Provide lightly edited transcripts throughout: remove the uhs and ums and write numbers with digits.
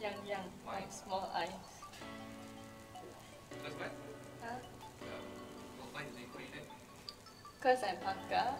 Yang Yang. Why? Small eyes. Because what? Huh? Well, why did they put it in? Because I'm Hakka,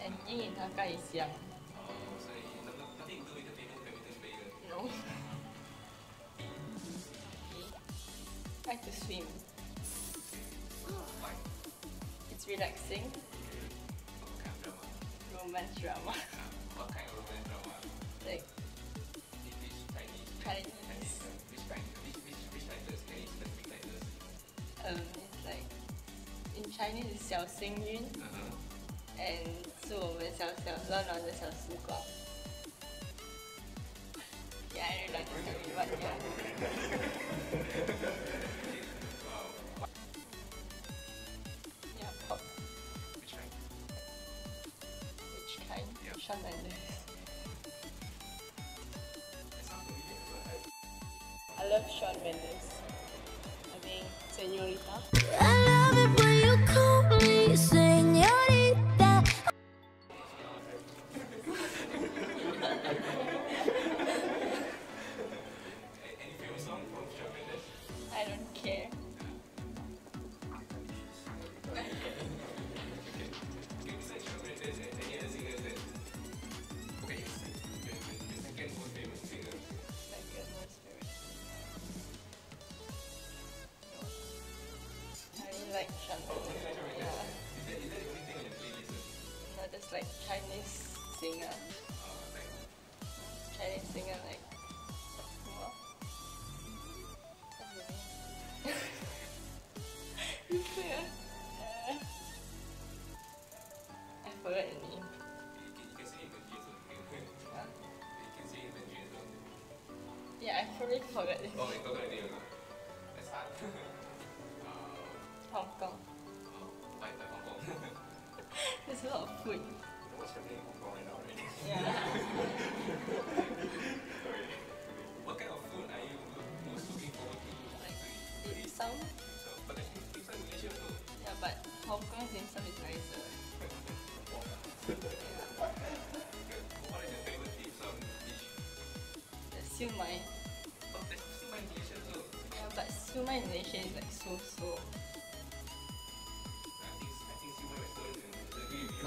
and Ying in Hakka is Yang. Oh, so nothing to do with the famous badminton player? No. I like to swim. Why? It's relaxing. What kind of drama? Romance drama. What kind of romance drama? Like... English, Chinese? Chinese. Which titles? Can you specific titles? It's like... In Chinese, it's Xiao Xing Yun. And... So, we're Xiao Su Guang. Yeah, I don't like to do what Yeah, pop. Which kind? Yeah. Shawn Mendes. I love Shawn Mendes. I think Señorita. I love it when you call me Señorita. Any favorite song from Shawn Mendes? I don't care. Like yeah. Is that anything on your playlist? No, just like Chinese singer. Like Chinese singer like what? You say I forgot your name. You can say it in Mandarin as well. You can say it in Mandarin as well. Yeah, I probably forgot it. Oh, you forgot the name. That's hard. Hong Kong. Oh, I love Hong Kong. There's a lot of food. What's happening in Hong Kong right now already? Yeah. What kind of food are you most looking forward to? Like dim sum. But there's dim sum in Malaysia also. Yeah, but Hong Kong dim sum is nicer. What is your favorite dim sum dish? The siu mai. Oh, there's siu mai in Malaysia also. Yeah, but siu mai in Malaysia is like so.